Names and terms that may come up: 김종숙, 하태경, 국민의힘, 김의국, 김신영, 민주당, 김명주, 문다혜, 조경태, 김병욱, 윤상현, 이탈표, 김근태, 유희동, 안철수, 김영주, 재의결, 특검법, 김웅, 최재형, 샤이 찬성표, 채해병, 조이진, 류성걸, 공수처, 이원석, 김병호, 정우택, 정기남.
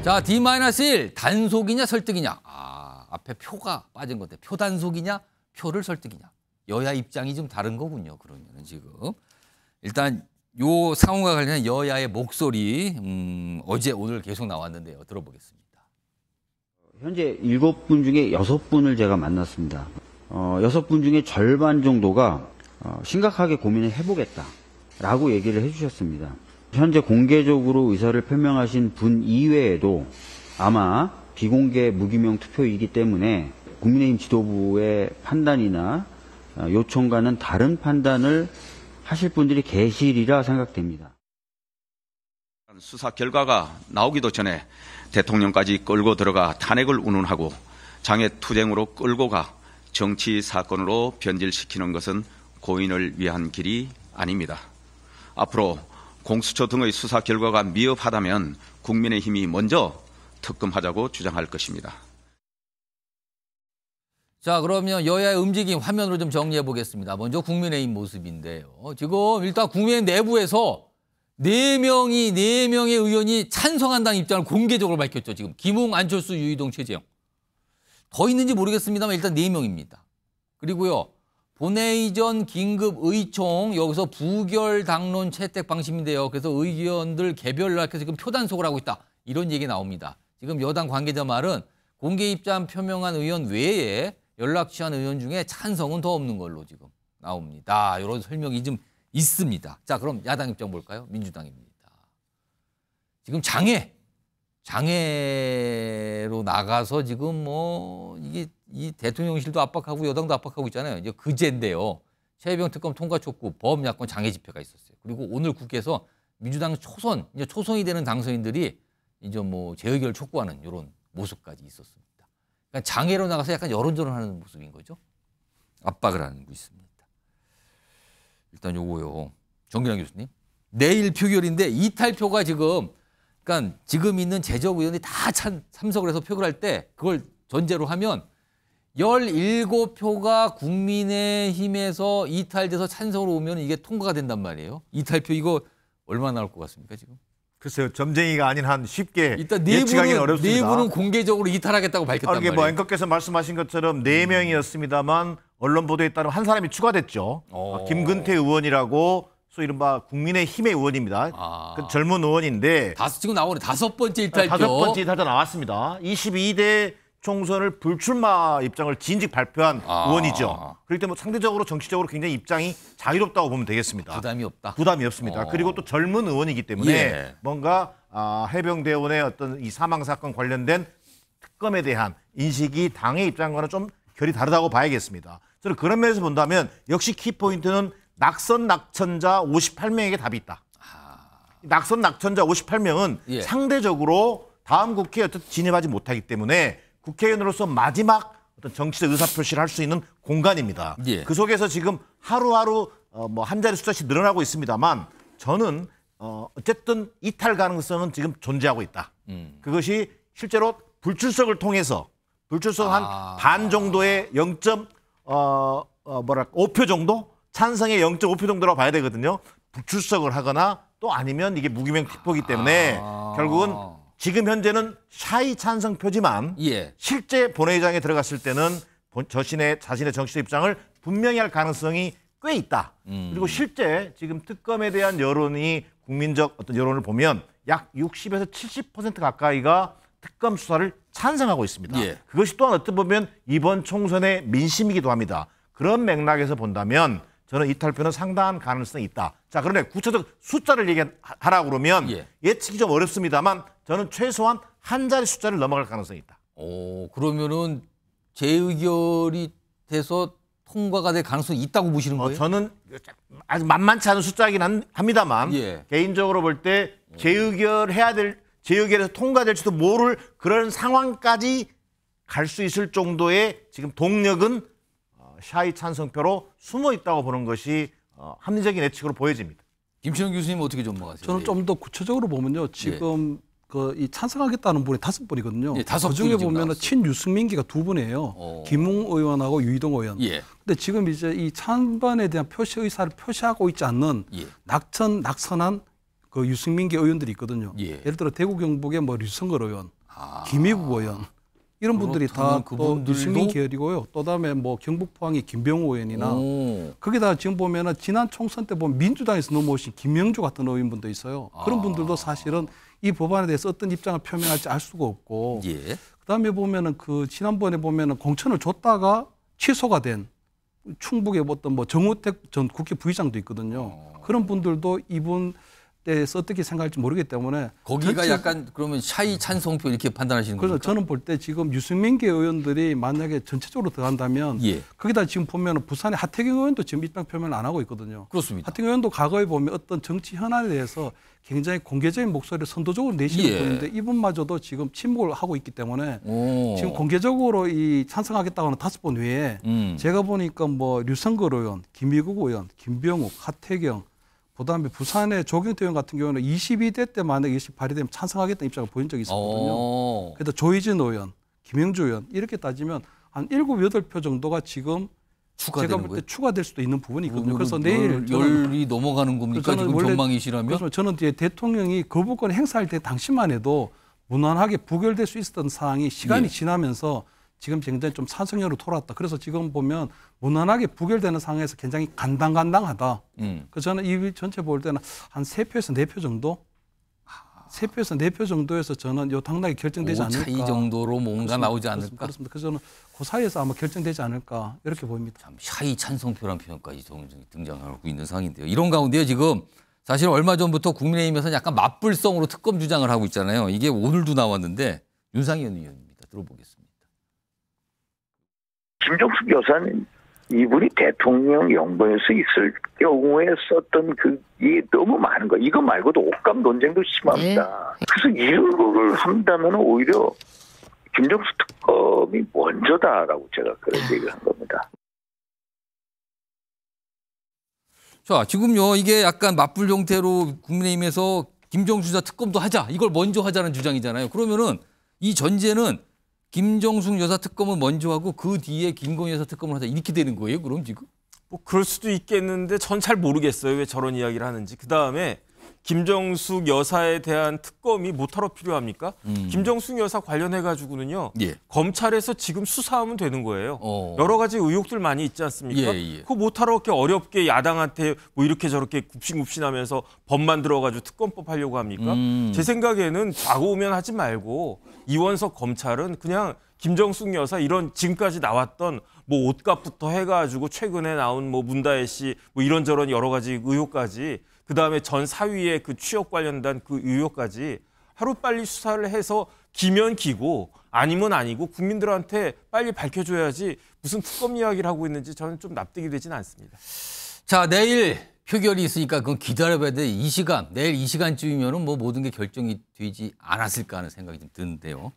자, D-1 단속이냐 설득이냐. 아, 앞에 표가 빠진 건데 표 단속이냐 표를 설득이냐. 여야 입장이 좀 다른 거군요. 그러면 지금 일단 요 상황과 관련한 여야의 목소리 어제 오늘 계속 나왔는데요. 들어보겠습니다. 현재 7분 중에 6분을 제가 만났습니다. 6분 중에 절반 정도가 심각하게 고민을 해보겠다라고 얘기를 해주셨습니다. 현재 공개적으로 의사를 표명하신 분 이외에도 아마 비공개 무기명 투표이기 때문에 국민의힘 지도부의 판단이나 요청과는 다른 판단을 하실 분들이 계시리라 생각됩니다. 수사 결과가 나오기도 전에 대통령까지 끌고 들어가 탄핵을 운운하고 장외투쟁으로 끌고 가 정치 사건으로 변질시키는 것은 고인을 위한 길이 아닙니다. 앞으로 공수처 등의 수사 결과가 미흡하다면 국민의힘이 먼저 특검하자고 주장할 것입니다. 자, 그러면 여야의 움직임 화면으로 좀 정리해 보겠습니다. 먼저 국민의힘 모습인데요. 지금 일단 국민의힘 내부에서 4명의 의원이 찬성한다는 입장을 공개적으로 밝혔죠. 지금 김웅, 안철수, 유희동, 최재형. 더 있는지 모르겠습니다만 일단 4명입니다. 그리고요. 본회의 전 긴급 의총, 여기서 부결 당론 채택 방침인데요. 그래서 의견들 개별로 해서 지금 표단속을 하고 있다. 이런 얘기 나옵니다. 지금 여당 관계자 말은 공개 입장 표명한 의원 외에 연락 취한 의원 중에 찬성은 더 없는 걸로 지금 나옵니다. 이런 설명이 좀 있습니다. 자, 그럼 야당 입장 볼까요? 민주당입니다. 지금 장애로 나가서 지금 이게 이 대통령실도 압박하고 여당도 압박하고 있잖아요. 이제 그제인데요. 채해병 특검 통과 촉구, 범야권 장애 집회가 있었어요. 그리고 오늘 국회에서 민주당 초선, 이제 초선이 되는 당선인들이 이제 재의결 촉구하는 이런 모습까지 있었습니다. 그러니까 장애로 나가서 약간 여론조롱하는 모습인 거죠. 압박을 하는 거 있습니다. 일단 요거요. 정기남 교수님. 내일 표결인데 이탈표가 지금 그러니까 지금 있는 재적 의원이 다 참석을 해서 표결할 때 그걸 전제로 하면 17표가 국민의힘에서 이탈돼서 찬성으로 오면 이게 통과가 된단 말이에요. 이탈표 이거 얼마 나올 것 같습니까 지금? 글쎄요. 점쟁이가 아닌 한 쉽게 일단 예측하기는 어렵습니다. 내부는 공개적으로 이탈하겠다고 밝혔단 말이에요. 앵커께서 말씀하신 것처럼 4명이었습니다만 언론 보도에 따르면 한 사람이 추가됐죠. 김근태 의원이라고 소 이른바 국민의힘의 의원입니다. 그 젊은 의원인데 지금 나오는 5번째 이탈표. 5번째 이탈표 나왔습니다. 22대 총선을 불출마 입장을 진즉 발표한 의원이죠. 그렇기 때문에 상대적으로 정치적으로 굉장히 입장이 자유롭다고 보면 되겠습니다. 부담이 없다. 부담이 없습니다. 그리고 또 젊은 의원이기 때문에 뭔가 해병대원의 어떤 이 사망 사건 관련된 특검에 대한 인식이 당의 입장과는 좀 결이 다르다고 봐야겠습니다. 저는 그런 면에서 본다면 역시 키포인트는 낙선 낙천자 58명에게 답이 있다. 낙선 낙천자 58명은 상대적으로 다음 국회에 어쨌든 진입하지 못하기 때문에 국회의원으로서 마지막 어떤 정치적 의사표시를 할 수 있는 공간입니다. 그 속에서 지금 하루하루 한 자리 숫자씩 늘어나고 있습니다만 저는 어쨌든 이탈 가능성은 지금 존재하고 있다. 그것이 실제로 불출석을 통해서 불출석 한 반 정도의 0.5표 정도? 찬성의 0.5표 정도라고 봐야 되거든요. 불출석을 하거나 또 아니면 이게 무기명 투표이기 때문에 결국은 지금 현재는 샤이 찬성 표지만 실제 본회의장에 들어갔을 때는 자신의 정치적 입장을 분명히 할 가능성이 꽤 있다. 그리고 실제 지금 특검에 대한 여론이 국민적 어떤 여론을 보면 약 60에서 70% 가까이가 특검 수사를 찬성하고 있습니다. 그것이 또한 어떻게 보면 이번 총선의 민심이기도 합니다. 그런 맥락에서 본다면 저는 이탈표는 상당한 가능성이 있다. 자, 그런데 구체적 숫자를 얘기하라고 그러면 예측이 좀 어렵습니다만 저는 최소한 한 자리 숫자를 넘어갈 가능성이 있다. 그러면은 재의결이 돼서 통과가 될 가능성이 있다고 보시는 거예요? 저는 아주 만만치 않은 숫자이긴 합니다만 개인적으로 볼 때 재의결에서 통과될지도 모를 그런 상황까지 갈 수 있을 정도의 지금 동력은 샤이 찬성표로 숨어 있다고 보는 것이 합리적인 예측으로 보여집니다. 김신영 교수님 어떻게 전망하세요? 저는 좀 더 구체적으로 보면요. 지금 이 찬성하겠다는 분이 5분이거든요. 그중에 보면 친유승민기가 2분이에요. 김웅 의원하고 유희동 의원. 근데 지금 이제 이 찬반에 대한 표시 의사를 표시하고 있지 않는 낙천한 그 유승민계 의원들이 있거든요. 예. 예를 들어 대구 경북의 뭐 류성걸 의원, 김의국 의원 이런 분들이 다 또 유승민 계열이고요. 또 다음에 뭐 경북 포항의 김병호 의원이나 거기다 지금 보면은 지난 총선 때 보면 민주당에서 넘어오신 김명주 같은 의원분도 있어요. 그런 분들도 사실은 이 법안에 대해서 어떤 입장을 표명할지 알 수가 없고. 예. 그다음에 보면은 그 지난번에 보면은 공천을 줬다가 취소가 된 충북의 어떤 뭐 정우택 전 국회 부의장도 있거든요. 그런 분들도 이분 대해서 어떻게 생각할지 모르기 때문에 거기가 전체, 약간 그러면 샤이 찬성표 이렇게 판단하시는 거죠. 그래서 겁니까? 저는 볼 때 지금 유승민계 의원들이 만약에 전체적으로 들어간다면 예. 거기다 지금 보면 부산의 하태경 의원도 지금 입장 표명을 안 하고 있거든요. 그렇습니다. 하태경 의원도 과거에 보면 어떤 정치 현안에 대해서 굉장히 공개적인 목소리를 선도적으로 내시는 예. 분인데 이분마저도 지금 침묵을 하고 있기 때문에 지금 공개적으로 이 찬성하겠다고는 5번 외에 제가 보니까 뭐 류성걸 의원, 김의국 의원, 김병욱, 하태경 그다음에 부산의 조경태 의원 같은 경우는 22대 때 만약에 이것이 발의되면 찬성하겠다는 입장을 보인 적이 있었거든요. 그래서 조이진 의원, 김영주 의원 이렇게 따지면 한 7, 8표 정도가 지금 제가 볼 때 추가될 수도 있는 부분이 있거든요. 그래서 내일 열이 넘어가는 겁니까? 지금 전망이시라면? 저는 이제 대통령이 거부권 행사할 때 당시만 해도 무난하게 부결될 수 있었던 사항이 시간이 예. 지나면서 지금 굉장히 좀 산성열로 돌아왔다. 그래서 지금 보면 무난하게 부결되는 상황에서 굉장히 간당간당하다. 그래서 저는 이 전체 볼 때는 한 3표에서 4표 정도? 3표에서 4표 정도에서 저는 요 당락이 결정되지 않을까. 차이 정도로 뭔가 그렇습니다. 나오지 않을까. 그렇습니다. 그래서 저는 그 사이에서 아마 결정되지 않을까 이렇게 보입니다. 참 샤이 찬성표라는 표현까지 등장하고 있는 상황인데요. 이런 가운데요. 지금 사실 얼마 전부터 국민의힘에서는 약간 맞불성으로 특검 주장을 하고 있잖아요. 이게 오늘도 나왔는데 윤상현 의원입니다. 들어보겠습니다. 김종숙 여사는 이분이 대통령 연구에서 있을 경우에 썼던 그게 너무 많은 거예요. 이거 말고도 옷감 논쟁도 심합니다. 그래서 이런 거를 한다면 오히려 김종숙 특검이 먼저다라고 제가 그런 얘기를 한 겁니다. 자, 지금요 이게 약간 맞불 형태로 국민의힘에서 김종숙 여사 특검도 하자. 이걸 먼저 하자는 주장이잖아요. 그러면은 이 전제는 김종숙 여사 특검은 먼저 하고 그 뒤에 김건희 여사 특검을 하자 이렇게 되는 거예요? 그럼 지금? 뭐 그럴 수도 있겠는데 전 잘 모르겠어요. 왜 저런 이야기를 하는지. 그다음에 김종숙 여사에 대한 특검이 뭐하러 필요합니까? 김종숙 여사 관련해가지고는요. 예. 검찰에서 지금 수사하면 되는 거예요. 여러 가지 의혹들 많이 있지 않습니까? 예, 예. 그거 뭐하러 이렇게 어렵게 야당한테 뭐 이렇게 저렇게 굽신굽신하면서 법 만들어가지고 특검법 하려고 합니까? 제 생각에는 과거 오면 하지 말고 이원석 검찰은 그냥 김종숙 여사 이런 지금까지 나왔던 뭐 옷값부터 해가지고 최근에 나온 뭐 문다혜 씨 뭐 이런저런 여러 가지 의혹까지 그다음에 전 사위의 그 취업 관련된 그 의혹까지 하루빨리 수사를 해서 기면 기고 아니면 아니고 국민들한테 빨리 밝혀줘야지 무슨 특검 이야기를 하고 있는지 저는 좀 납득이 되진 않습니다. 자, 내일 표결이 있으니까 그건 기다려봐야 돼. 이 시간, 내일 이 시간쯤이면 뭐 모든 게 결정이 되지 않았을까 하는 생각이 좀 드는데요.